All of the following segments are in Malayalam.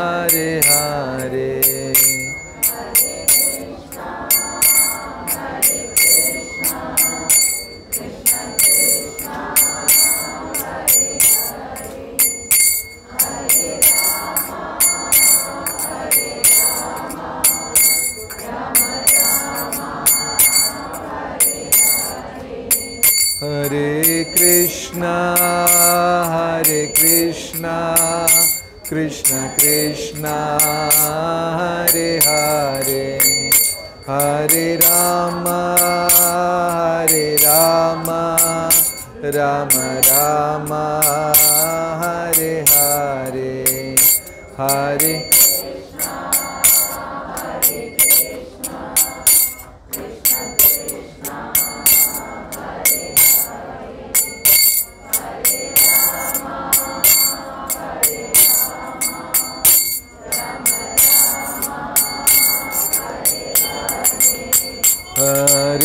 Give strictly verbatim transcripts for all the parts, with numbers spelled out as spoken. ഹരേ ഹരേ. ഹരേ കൃഷ്ണ ഹരേ Krishna Krishna Krishna Hare Hare Hare Rama Hare Rama Rama Rama Hare Hare Hare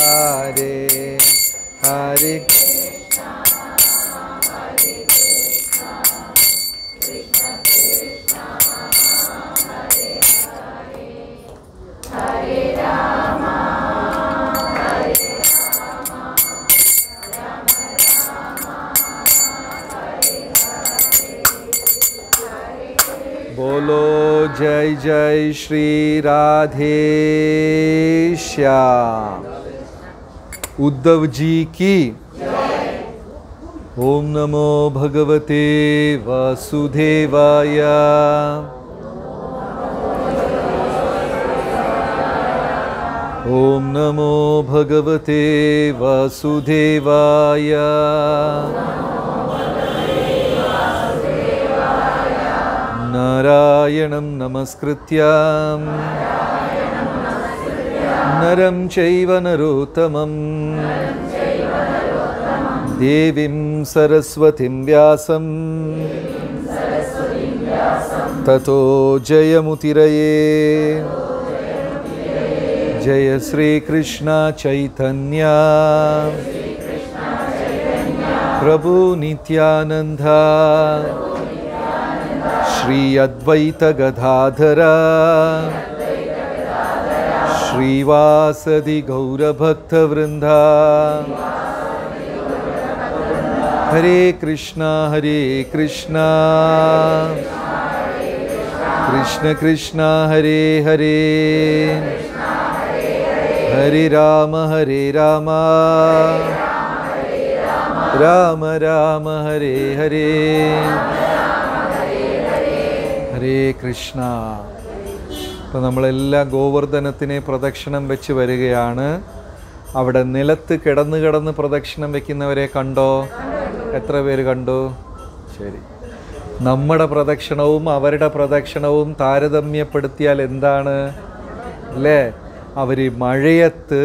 Hare Hare Krishna Hare Krishna Krishna Krishna Hare Hare Hare Rama बोलो जय जय श्री राधे श्याम उद्धव जी की। ओम नमो भगवते वासुदेवाय। ओम नमो भगवते वासुदेवाय। नारायणं नमस्कृत्य नरं चैव नरोत्तमं देवीं सरस्वतीं व्यासं ततो जयमुदीरये। जय श्री कृष्ण चैतन्य प्रभु नित्यानंद श्री अद्वैत गदाधर श्रीवासदि गौरभक्तवृंदा। हरे कृष्णा हरे कृष्णा कृष्ण कृष्णा हरे हरे हरे राम हरे राम राम राम हरे हरे हरे कृष्ण। അപ്പോൾ നമ്മളെല്ലാം ഗോവർദ്ധനത്തിനെ പ്രദക്ഷിണം വെച്ച് വരികയാണ്. അവിടെ നിലത്ത് കിടന്ന് കിടന്ന് പ്രദക്ഷിണം വെക്കുന്നവരെ കണ്ടോ? എത്ര പേര് കണ്ടു? ശരി, നമ്മുടെ പ്രദക്ഷിണവും അവരുടെ പ്രദക്ഷിണവും താരതമ്യപ്പെടുത്തിയാൽ എന്താണ് അല്ലേ? അവർ മഴയത്ത്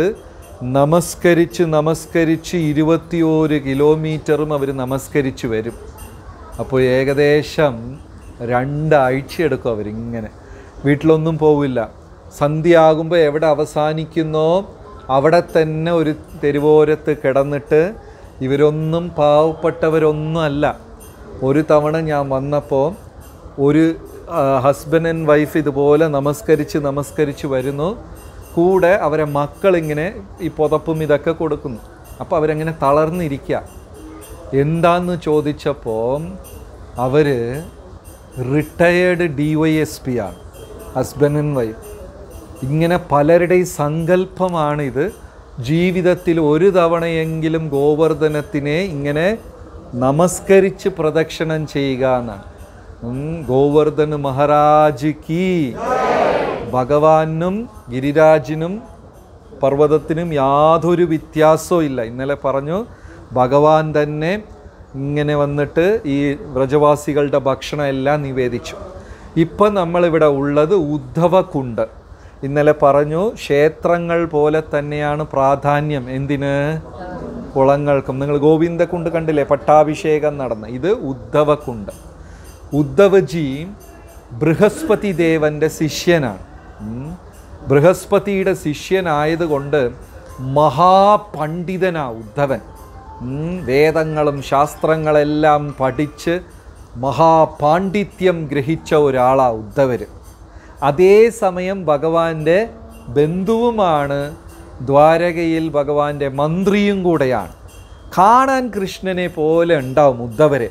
നമസ്കരിച്ച് നമസ്കരിച്ച് ഇരുപത്തിയൊരു കിലോമീറ്ററും അവർ നമസ്കരിച്ച് വരും. അപ്പോൾ ഏകദേശം രണ്ടാഴ്ചയെടുക്കും അവരിങ്ങനെ. വീട്ടിലൊന്നും പോവില്ല. സന്ധ്യയാകുമ്പോൾ എവിടെ അവസാനിക്കുന്നോ അവിടെ തന്നെ ഒരു തെരുവോരത്ത് കിടന്നിട്ട്. ഇവരൊന്നും പാവപ്പെട്ടവരൊന്നും അല്ല. ഒരു തവണ ഞാൻ വന്നപ്പോൾ ഒരു ഹസ്ബൻഡ് ആൻഡ് വൈഫ് ഇതുപോലെ നമസ്കരിച്ച് നമസ്കരിച്ച് വരുന്നു. കൂടെ അവരെ മക്കളിങ്ങനെ ഈ പുതപ്പും ഇതൊക്കെ കൊടുക്കുന്നു. അപ്പോൾ അവരങ്ങനെ തളർന്നിരിക്കുക. എന്താന്ന് ചോദിച്ചപ്പോൾ അവർ retired D Y S P ആണ്, ഹസ്ബൻഡ് ആൻഡ് വൈഫ്. ഇങ്ങനെ പലരുടെയും സങ്കല്പമാണിത്. ജീവിതത്തിൽ ഒരു തവണയെങ്കിലും ഗോവർദ്ധനത്തിനെ ഇങ്ങനെ നമസ്കരിച്ച് പ്രദക്ഷിണം ചെയ്യുക എന്നാണ്. ഗോവർദ്ധന മഹാരാജ് കീ. ഭഗവാനും ഗിരിരാജിനും പർവ്വതത്തിനും യാതൊരു വ്യത്യാസവും ഇല്ല. ഇന്നലെ പറഞ്ഞു, ഭഗവാൻ തന്നെ ഇങ്ങനെ വന്നിട്ട് ഈ വ്രജവാസികളുടെ ഭക്ഷണം എല്ലാം നിവേദിച്ചു. ഇപ്പം നമ്മളിവിടെ ഉള്ളത് ഉദ്ധവ കുണ്ട്. ഇന്നലെ പറഞ്ഞു, ക്ഷേത്രങ്ങൾ പോലെ തന്നെയാണ് പ്രാധാന്യം എന്തിന്? കുളങ്ങൾക്കും. നിങ്ങൾ ഗോവിന്ദകുണ്ട് കണ്ടില്ലേ, പട്ടാഭിഷേകം നടന്ന്. ഇത് ഉദ്ധവ കുണ്ട്. ഉദ്ധവജി ബൃഹസ്പതി ദേവൻ്റെ ശിഷ്യനാണ്. ബൃഹസ്പതിയുടെ ശിഷ്യനായതുകൊണ്ട് മഹാപണ്ഡിതനാണ് ഉദ്ധവൻ. വേദങ്ങളും ശാസ്ത്രങ്ങളെല്ലാം പഠിച്ച് മഹാപാണ്ഡിത്യം ഗ്രഹിച്ച ഒരാളാണ് ഉദ്ധവർ. അതേസമയം ഭഗവാന്റെ ബന്ധുവുമാണ്, ദ്വാരകയിൽ ഭഗവാന്റെ മന്ത്രിയും കൂടെയാണ്. കാണാൻ കൃഷ്ണനെ പോലെ ഉണ്ടാവും ഉദ്ധവരെ.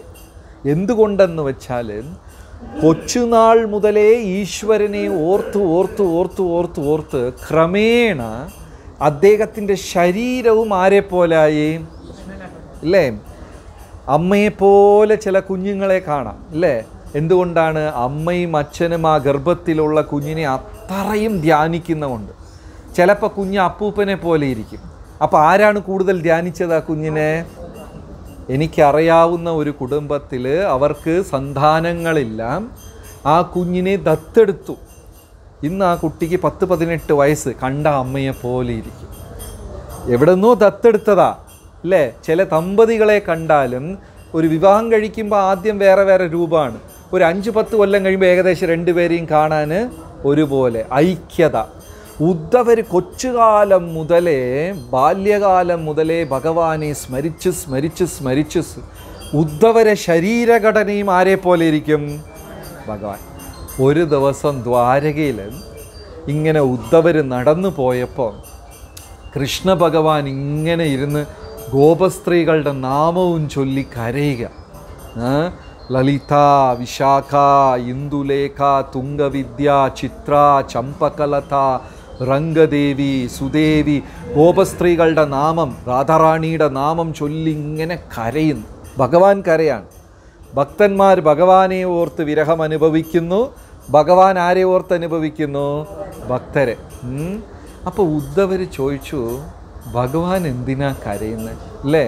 എന്തുകൊണ്ടെന്ന് വെച്ചാൽ കൊച്ചുനാൾ മുതലേ ഈശ്വരനെ ഓർത്ത് ഓർത്ത് ഓർത്ത് ഓർത്ത് ഓർത്ത് ക്രമേണ അദ്ദേഹത്തിൻ്റെ ശരീരവും ആരെപ്പോലായി അല്ലേ? അമ്മയെപ്പോലെ ചില കുഞ്ഞുങ്ങളെ കാണാം അല്ലേ? എന്തുകൊണ്ടാണ്? അമ്മയും അച്ഛനും ആ ഗർഭത്തിലുള്ള കുഞ്ഞിനെ അത്രയും ധ്യാനിക്കുന്നതുകൊണ്ട്. ചിലപ്പോൾ കുഞ്ഞ് അപ്പൂപ്പനെ പോലെ ഇരിക്കും. അപ്പോൾ ആരാണ് കൂടുതൽ ധ്യാനിച്ചത് ആ കുഞ്ഞിനെ? എനിക്കറിയാവുന്ന ഒരു കുടുംബത്തിൽ അവർക്ക് സന്താനങ്ങളെല്ലാം ആ കുഞ്ഞിനെ ദത്തെടുത്തു. ഇന്ന് ആ കുട്ടിക്ക് പത്ത് പതിനെട്ട് വയസ്സ്, കണ്ട അമ്മയെ പോലെ ഇരിക്കും. എവിടെന്നോ ദത്തെടുത്തതാ അല്ലേ? ചില ദമ്പതികളെ കണ്ടാലും ഒരു വിവാഹം കഴിക്കുമ്പോൾ ആദ്യം വേറെ വേറെ രൂപമാണ്. ഒരു അഞ്ച് പത്ത് കൊല്ലം കഴിയുമ്പോൾ ഏകദേശം രണ്ടുപേരെയും കാണാൻ ഒരുപോലെ ഐക്യത. ഉദ്ധവർ കൊച്ചുകാലം മുതലേ ബാല്യകാലം മുതലേ ഭഗവാനെ സ്മരിച്ച് സ്മരിച്ച് സ്മരിച്ച് ഉദ്ധവരെ ശരീരഘടനയും ആരെ പോലെ ഇരിക്കും? ഭഗവാൻ. ഒരു ദിവസം ദ്വാരകയിൽ ഇങ്ങനെ ഉദ്ധവർ നടന്നു പോയപ്പോൾ കൃഷ്ണ ഭഗവാൻ ഇങ്ങനെ ഇരുന്ന് ഗോപസ്ത്രീകളുടെ നാമവും ചൊല്ലി കരയുക. ലളിത വിശാഖ ഇന്ദുലേഖ തുംഗവിദ്യ ചിത്ര ചമ്പകലത രംഗദേവി സുദേവി, ഗോപസ്ത്രീകളുടെ നാമം രാധാറാണിയുടെ നാമം ചൊല്ലി ഇങ്ങനെ കരയുന്നു. ഭഗവാൻ കരയാണ്. ഭക്തന്മാർ ഭഗവാനെ ഓർത്ത് വിരഹം അനുഭവിക്കുന്നു. ഭഗവാൻ ആരെ ഓർത്ത് അനുഭവിക്കുന്നു? ഭക്തരെ. അപ്പോൾ ഉദ്ധവർ ചോദിച്ചു, ഭഗവാൻ എന്തിനാ കരയുന്നത് അല്ലേ?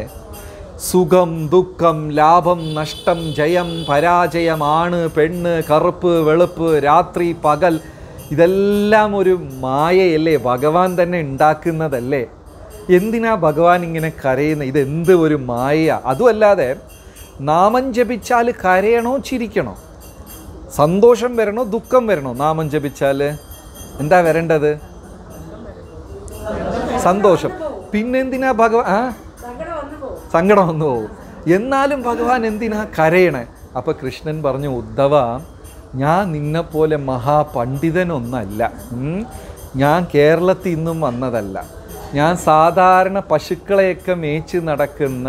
സുഖം ദുഃഖം ലാഭം നഷ്ടം ജയം പരാജയം ആണ് പെണ്ണ് കറുപ്പ് വെളുപ്പ് രാത്രി പകൽ ഇതെല്ലാം ഒരു മായയല്ലേ? ഭഗവാൻ തന്നെ ഉണ്ടാക്കുന്നതല്ലേ? എന്തിനാ ഭഗവാൻ ഇങ്ങനെ കരയുന്നത്? ഇതെന്ത് ഒരു മായയാണ്. അതുമല്ലാതെ നാമം ജപിച്ചാൽ കരയണോ ചിരിക്കണോ? സന്തോഷം വരണോ ദുഃഖം വരണോ? നാമം ജപിച്ചാൽ എന്താ വരേണ്ടത്? സന്തോഷം. പിന്നെന്തിനാ ഭഗവാൻ ആ സങ്കടം വന്നു പോകും. എന്നാലും ഭഗവാൻ എന്തിനാ കരയണേ? അപ്പോൾ കൃഷ്ണൻ പറഞ്ഞു, ഉദ്ധവ, ഞാൻ നിന്നെപ്പോലെ മഹാപണ്ഡിതനൊന്നല്ല. ഞാൻ കേരളത്തിൽ നിന്നും വന്നതല്ല. ഞാൻ സാധാരണ പശുക്കളെയൊക്കെ മേച്ച് നടക്കുന്ന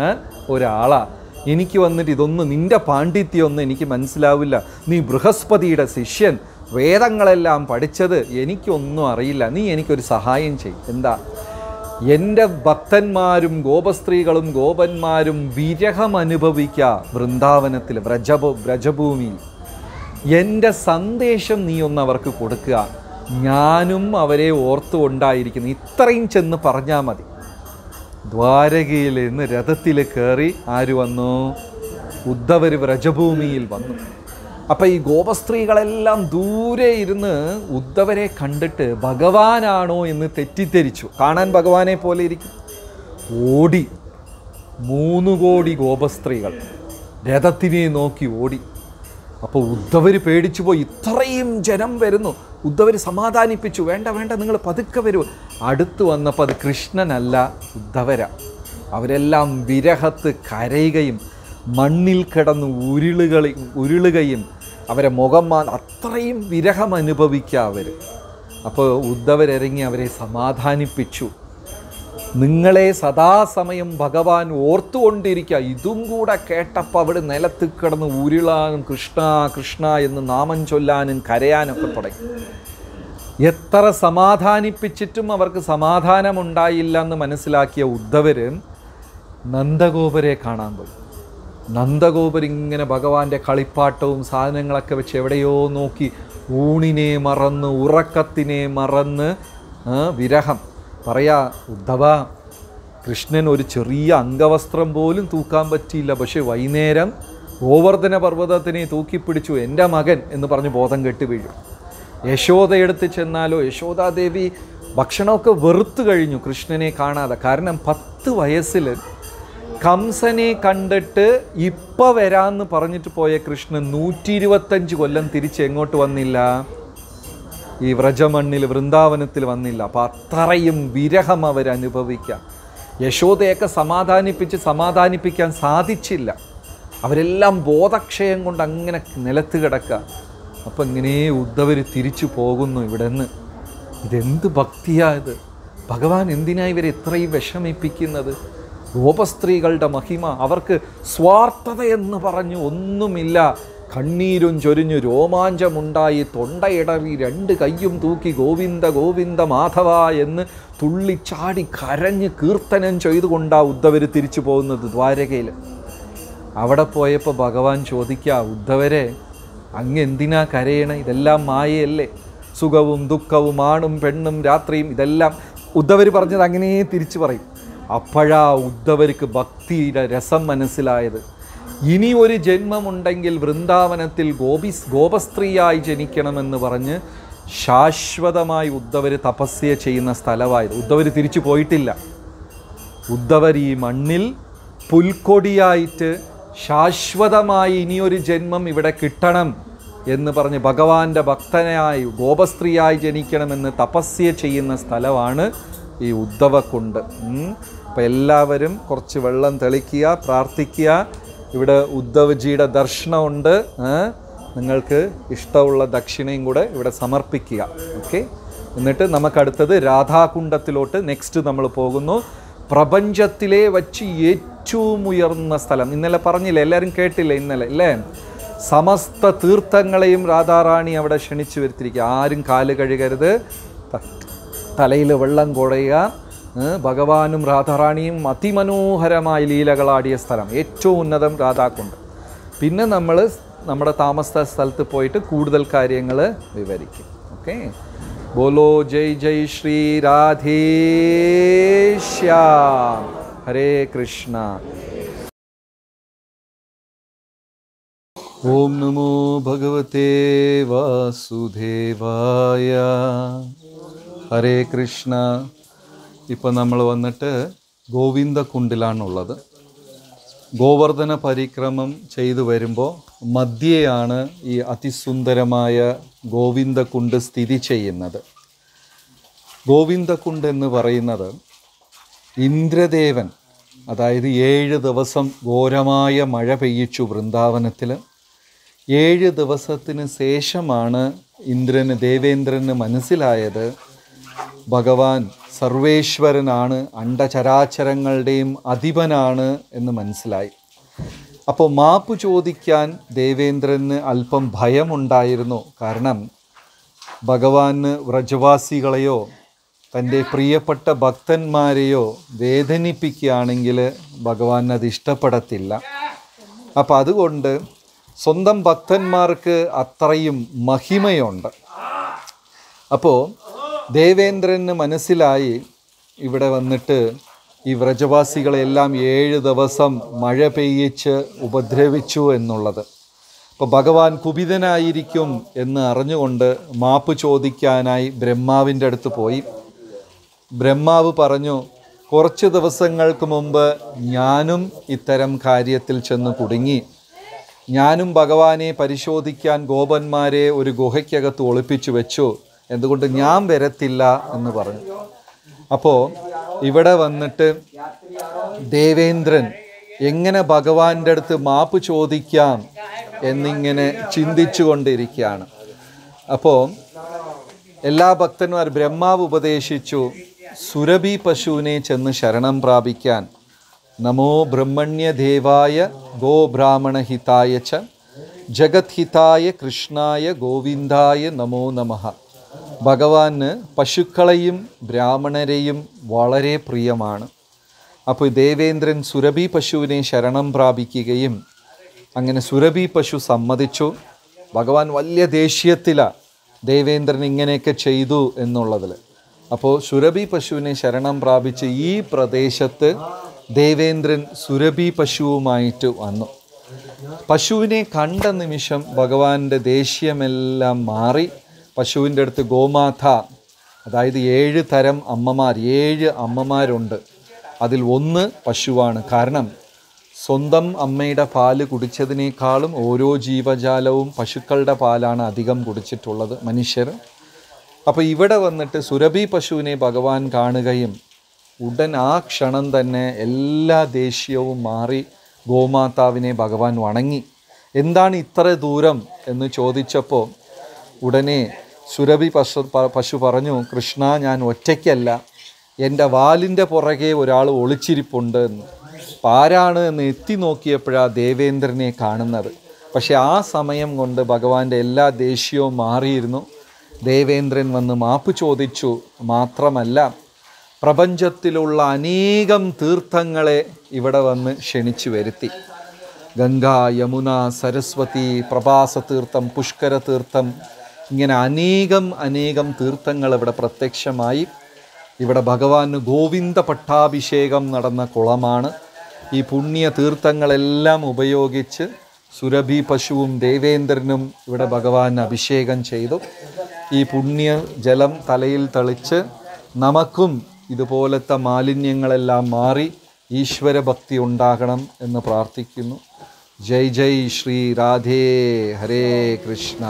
ഒരാളാണ്. എനിക്ക് വന്നിട്ട് ഇതൊന്നും നിൻ്റെ പാണ്ഡിത്യമൊന്നും എനിക്ക് മനസ്സിലാവില്ല. നീ ബൃഹസ്പതിയുടെ ശിഷ്യൻ, വേദങ്ങളെല്ലാം പഠിച്ചത്. എനിക്കൊന്നും അറിയില്ല. നീ എനിക്കൊരു സഹായം ചെയ്യും. എന്താ? എൻ്റെ ഭക്തന്മാരും ഗോപസ്ത്രീകളും ഗോപന്മാരും വിരഹം അനുഭവിക്കുക വൃന്ദാവനത്തിൽ വ്രജഭൂ വ്രജഭൂമിയിൽ. എൻ്റെ സന്ദേശം നീ ഒന്ന് അവർക്ക് കൊടുക്കുക. ഞാനും അവരെ ഓർത്തുകൊണ്ടായിരിക്കുന്നു. ഇത്രയും ചെന്ന് പറഞ്ഞാൽ മതി. ദ്വാരകയിൽ നിന്ന് രഥത്തിൽ കയറി ആര് വന്നു? ഉദ്ധവർ വ്രജഭൂമിയിൽ വന്നു. അപ്പം ഈ ഗോപസ്ത്രീകളെല്ലാം ദൂരെ ഇരുന്ന് ഉദ്ധവരെ കണ്ടിട്ട് ഭഗവാനാണോ എന്ന് തെറ്റിദ്ധരിച്ചു. കാണാൻ ഭഗവാനെ പോലെ ഇരിക്കും. ഓടി മൂന്ന് കോടി ഗോപസ്ത്രീകൾ രഥത്തിനെ നോക്കി ഓടി. അപ്പോൾ ഉദ്ധവർ പേടിച്ചു പോയി. ഇത്രയും ജനം വരുന്നു. ഉദ്ധവർ സമാധാനിപ്പിച്ചു, വേണ്ട വേണ്ട നിങ്ങൾ പതുക്കെ വരൂ. അടുത്ത് വന്നപ്പോൾ അത് കൃഷ്ണനല്ല ഉദ്ധവരാ. അവരെല്ലാം വിരഹത്ത് കരയുകയും മണ്ണിൽ കിടന്ന് ഉരുളുകളി ഉരുളുകയും അവരെ മുഖം മാ അത്രയും വിരഹം അനുഭവിക്കുക അവർ. അപ്പോൾ ഉദ്ധവരിറങ്ങി അവരെ സമാധാനിപ്പിച്ചു. നിങ്ങളെ സദാസമയം ഭഗവാൻ ഓർത്തുകൊണ്ടിരിക്കുക. ഇതും കൂടെ കേട്ടപ്പോൾ അവിടെ നിലത്ത് കിടന്ന് ഉരുളാനും കൃഷ്ണ കൃഷ്ണ എന്ന് നാമം ചൊല്ലാനും കരയാനൊക്കെ തുടങ്ങി. എത്ര സമാധാനിപ്പിച്ചിട്ടും അവർക്ക് സമാധാനമുണ്ടായില്ല എന്ന് മനസ്സിലാക്കിയ ഉദ്ധവർ നന്ദഗോപരെ കാണാൻ പോയി. നന്ദഗോപർ ഇങ്ങനെ ഭഗവാന്റെ കളിപ്പാട്ടവും സാധനങ്ങളൊക്കെ വെച്ച് എവിടെയോ നോക്കി ഊണിനെ മറന്ന് ഉറക്കത്തിനെ മറന്ന് വിരഹം പറയാ, ഉദ്ധവ, കൃഷ്ണൻ ഒരു ചെറിയ അംഗവസ്ത്രം പോലും തൂക്കാൻ പറ്റിയില്ല. പക്ഷേ വൈകുന്നേരം ഗോവർദ്ധന പർവ്വതത്തിനെ തൂക്കിപ്പിടിച്ചു എൻ്റെ മകൻ എന്ന് പറഞ്ഞ് ബോധം കെട്ട് വീഴും. യശോദയെടുത്ത് ചെന്നാലോ യശോദാദേവി ഭക്ഷണമൊക്കെ വെറുത്തു കഴിഞ്ഞു കൃഷ്ണനെ കാണാതെ. കാരണം പത്ത് വയസ്സിൽ കംസനെ കണ്ടിട്ട് ഇപ്പം വരാമെന്ന് പറഞ്ഞിട്ട് പോയ കൃഷ്ണൻ നൂറ്റി ഇരുപത്തഞ്ച് കൊല്ലം തിരിച്ച് എങ്ങോട്ട് വന്നില്ല? ഈ വ്രജമണ്ണിൽ വൃന്ദാവനത്തിൽ വന്നില്ല. അപ്പം അത്രയും വിരഹം അവരനുഭവിക്കുക. യശോദയൊക്കെ സമാധാനിപ്പിച്ച് സമാധാനിപ്പിക്കാൻ സാധിച്ചില്ല. അവരെല്ലാം ബോധക്ഷയം കൊണ്ട് അങ്ങനെ നിലത്ത് കിടക്കുക. അപ്പം ഇങ്ങനെ ഉദ്ധവർ തിരിച്ചു പോകുന്നു ഇവിടെ നിന്ന്. ഇതെന്ത് ഭക്തിയാ ഇത്? ഭഗവാൻ എന്തിനാ ഇവരെ ഇത്രയും വിഷമിപ്പിക്കുന്നത്? രൂപസ്ത്രീകളുടെ മഹിമ, അവർക്ക് സ്വാർത്ഥതയെന്ന് പറഞ്ഞു ഒന്നുമില്ല. കണ്ണീരും ചൊരിഞ്ഞു രോമാഞ്ചമുണ്ടായി തൊണ്ടയിടറി രണ്ട് കൈയും തൂക്കി ഗോവിന്ദ ഗോവിന്ദ മാധവ എന്ന് തുള്ളിച്ചാടി കരഞ്ഞ് കീർത്തനം ചെയ്തുകൊണ്ടാണ് ഉദ്ധവർ തിരിച്ചു പോകുന്നത് ദ്വാരകയിൽ. അവിടെ പോയപ്പോൾ ഭഗവാൻ ചോദിക്കുക, ഉദ്ധവരെ അങ്ങെന്തിനാ കരയണേ, ഇതെല്ലാം മായയല്ലേ, സുഖവും ദുഃഖവും ആണും പെണ്ണും രാത്രിയും ഇതെല്ലാം. ഉദ്ധവർ പറഞ്ഞത് അങ്ങനെ തിരിച്ചു പറയും. അപ്പോഴാ ഉദ്ധവർക്ക് ഭക്തിയുടെ രസം മനസ്സിലായത്. ഇനി ഒരു ജന്മമുണ്ടെങ്കിൽ വൃന്ദാവനത്തിൽ ഗോപി ഗോപസ്ത്രീയായി ജനിക്കണമെന്ന് പറഞ്ഞ് ശാശ്വതമായി ഉദ്ധവർ തപസ്യ ചെയ്യുന്ന സ്ഥലമായത്. ഉദ്ധവർ തിരിച്ചു പോയിട്ടില്ല. ഉദ്ധവർ ഈ മണ്ണിൽ പുൽക്കൊടിയായിട്ട് ശാശ്വതമായി ഇനിയൊരു ജന്മം ഇവിടെ കിട്ടണം എന്ന് പറഞ്ഞ് ഭഗവാന്റെ ഭക്തനായി ഗോപസ്ത്രീയായി ജനിക്കണമെന്ന് തപസ്യ ചെയ്യുന്ന സ്ഥലമാണ് ഈ ഉദ്ധവ കുണ്ട്. അപ്പം എല്ലാവരും കുറച്ച് വെള്ളം തെളിക്കുക, പ്രാർത്ഥിക്കുക. ഇവിടെ ഉദ്ധവ്ജിയുടെ ദർശനമുണ്ട്. നിങ്ങൾക്ക് ഇഷ്ടമുള്ള ദക്ഷിണയും കൂടെ ഇവിടെ സമർപ്പിക്കുക. ഓക്കെ, എന്നിട്ട് നമുക്കടുത്തത് രാധാകുണ്ടത്തിലോട്ട് നെക്സ്റ്റ് നമ്മൾ പോകുന്നു. പ്രപഞ്ചത്തിലെ വച്ച് ഏറ്റവും ഉയർന്ന സ്ഥലം. ഇന്നലെ പറഞ്ഞില്ല, എല്ലാവരും കേട്ടില്ല ഇന്നലെ അല്ലേ? സമസ്ത തീർത്ഥങ്ങളെയും രാധാറാണി അവിടെ ക്ഷണിച്ചു വരുത്തിയിരിക്കുക. ആരും കാല് കഴുകരുത്, തലയിൽ വെള്ളം കുഴയുക. ഭഗവാനും രാധാറാണിയും അതിമനോഹരമായ ലീലകളാടിയ സ്ഥലം, ഏറ്റവും ഉന്നതം രാധാകുണ്ട്. പിന്നെ നമ്മൾ നമ്മുടെ താമസ സ്ഥലത്ത് പോയിട്ട് കൂടുതൽ കാര്യങ്ങൾ വിവരിക്കും. ഓക്കെ, ബോലോ ജയ് ജയ് ശ്രീ രാധേശ്യാം. ഹരേ കൃഷ്ണ. ഓം നമോ ഭഗവതേ വാസുദേവായ. ഹരേ കൃഷ്ണ. ഇപ്പം നമ്മൾ വന്നിട്ട് ഗോവിന്ദകുണ്ടിലാണുള്ളത്. ഗോവർദ്ധന പരിക്രമം ചെയ്തു വരുമ്പോൾ മധ്യേയാണ് ഈ അതിസുന്ദരമായ ഗോവിന്ദകുണ്ട് സ്ഥിതി ചെയ്യുന്നത്. ഗോവിന്ദകുണ്ട് എന്ന് പറയുന്നത് ഇന്ദ്രദേവൻ, അതായത് ഏഴ് ദിവസം ഘോരമായ മഴ പെയ്യിച്ചു വൃന്ദാവനത്തിൽ. ഏഴ് ദിവസത്തിന് ശേഷമാണ് ഇന്ദ്രന് ദേവേന്ദ്രന് മനസ്സിലായത് ഭഗവാൻ സർവേശ്വരനാണ്, അണ്ടചരാചരങ്ങളുടെയും അധിപനാണ് എന്ന് മനസ്സിലായി. അപ്പോൾ മാപ്പ് ചോദിക്കാൻ ദേവേന്ദ്രന് അല്പം ഭയമുണ്ടായിരുന്നു. കാരണം ഭഗവാന് വ്രജവാസികളെയോ തൻ്റെ പ്രിയപ്പെട്ട ഭക്തന്മാരെയോ വേദനിപ്പിക്കുകയാണെങ്കിൽ ഭഗവാൻ അത് ഇഷ്ടപ്പെടത്തില്ല. അപ്പോൾ അതുകൊണ്ട് സ്വന്തം ഭക്തന്മാർക്ക് അത്രയും മഹിമയുണ്ട്. അപ്പോൾ ദേവേന്ദ്രന് മനസ്സിലായി ഇവിടെ വന്നിട്ട് ഈ വ്രജവാസികളെല്ലാം ഏഴ് ദിവസം മഴ പെയ്യിച്ച് ഉപദ്രവിച്ചു എന്നുള്ളത്. അപ്പോൾ ഭഗവാൻ കുപിതനായിരിക്കും എന്ന് അറിഞ്ഞുകൊണ്ട് മാപ്പ് ചോദിക്കാനായി ബ്രഹ്മാവിൻ്റെ അടുത്ത് പോയി. ബ്രഹ്മാവ് പറഞ്ഞു, കുറച്ച് ദിവസങ്ങൾക്ക് മുമ്പ് ഞാനും ഇത്തരം കാര്യത്തിൽ ചെന്ന് കുടുങ്ങി. ഞാനും ഭഗവാനെ പരിശോധിക്കാൻ ഗോപന്മാരെ ഒരു ഗുഹയ്ക്കകത്ത് ഒളിപ്പിച്ചു വെച്ചു, എന്തുകൊണ്ട് ഞാൻ വരത്തില്ല എന്ന് പറഞ്ഞു. അപ്പോൾ ഇവിടെ വന്നിട്ട് ദേവേന്ദ്രൻ എങ്ങനെ ഭഗവാന്റെ അടുത്ത് മാപ്പ് ചോദിക്കാം എന്നിങ്ങനെ ചിന്തിച്ചു കൊണ്ടിരിക്കുകയാണ്. അപ്പോൾ എല്ലാ ഭക്തന്മാരും ബ്രഹ്മാവ് ഉപദേശിച്ചു, സുരഭി പശുവിനെ ചെന്ന് ശരണം പ്രാപിക്കാൻ. നമോ ബ്രഹ്മണ്യദേവായ ഗോബ്രാഹ്മണഹിതായ ച ജഗത്ഹിതായ കൃഷ്ണായ ഗോവിന്ദായ നമോ നമഃ. ഭഗവാന് പശുക്കളെയും ബ്രാഹ്മണരെയും വളരെ പ്രിയമാണ്. അപ്പോൾ ദേവേന്ദ്രൻ സുരഭി പശുവിനെ ശരണം പ്രാപിക്കുകയും അങ്ങനെ സുരഭി പശു സമ്മതിച്ചു. ഭഗവാൻ വലിയ ദേഷ്യത്തിലാണ് ദേവേന്ദ്രൻ ഇങ്ങനെയൊക്കെ ചെയ്തു എന്നുള്ളതിൽ. അപ്പോൾ സുരഭി പശുവിനെ ശരണം പ്രാപിച്ച് ഈ പ്രദേശത്ത് ദേവേന്ദ്രൻ സുരഭി പശുവുമായിട്ട് വന്നു. പശുവിനെ കണ്ട നിമിഷം ഭഗവാന്റെ ദേഷ്യമെല്ലാം മാറി. പശുവിൻ്റെ അടുത്ത് ഗോമാത, അതായത് ഏഴ് തരം അമ്മമാർ, ഏഴ് അമ്മമാരുണ്ട്, അതിൽ ഒന്ന് പശുവാണ്. കാരണം സ്വന്തം അമ്മയുടെ പാല് കുടിച്ചതിനേക്കാളും ഓരോ ജീവജാലവും പശുക്കളുടെ പാലാണ് അധികം കുടിച്ചിട്ടുള്ളത്, മനുഷ്യർ. അപ്പോൾ ഇവിടെ വന്നിട്ട് സുരഭി പശുവിനെ ഭഗവാൻ കാണുകയും ഉടൻ ആ ക്ഷണം തന്നെ എല്ലാ ദേഷ്യവും മാറി ഗോമാതാവിനെ ഭഗവാൻ വണങ്ങി. എന്താണ് ഇത്ര ദൂരം എന്ന് ചോദിച്ചപ്പോൾ ഉടനെ സുരഭി പശു പശു പറഞ്ഞു, കൃഷ്ണ, ഞാൻ ഒറ്റയ്ക്കല്ല, എൻ്റെ വാലിൻ്റെ പുറകെ ഒരാൾ ഒളിച്ചിരിപ്പുണ്ട് എന്ന്. ആരാണ് എന്ന് എത്തി നോക്കിയപ്പോഴാ ദേവേന്ദ്രനെ കാണുന്നത്. പക്ഷേ ആ സമയം കൊണ്ട് ഭഗവാന്റെ എല്ലാ ദേഷ്യവും മാറിയിരുന്നു. ദേവേന്ദ്രൻ വന്ന് മാപ്പ് ചോദിച്ചു. മാത്രമല്ല പ്രപഞ്ചത്തിലുള്ള അനേകം തീർത്ഥങ്ങളെ ഇവിടെ വന്ന് ക്ഷണിച്ചു വരുത്തി. ഗംഗ, യമുന, സരസ്വതി, പ്രഭാസതീർത്ഥം, പുഷ്കരതീർത്ഥം, ഇങ്ങനെ അനേകം അനേകം തീർത്ഥങ്ങൾ ഇവിടെ പ്രത്യക്ഷമായി. ഇവിടെ ഭഗവാന് ഗോവിന്ദ പട്ടാഭിഷേകം നടന്ന കുളമാണ്. ഈ പുണ്യ തീർത്ഥങ്ങളെല്ലാം ഉപയോഗിച്ച് സുരഭി പശുവും ദേവേന്ദ്രനും ഇവിടെ ഭഗവാൻ അഭിഷേകം ചെയ്തു. ഈ പുണ്യ ജലം തലയിൽ തളിച്ച് നമുക്കും ഇതുപോലത്തെ മാലിന്യങ്ങളെല്ലാം മാറി ഈശ്വരഭക്തി ഉണ്ടാകണം എന്ന് പ്രാർത്ഥിക്കുന്നു. ജയ് ജയ് ശ്രീ രാധേ. ഹരേ കൃഷ്ണ.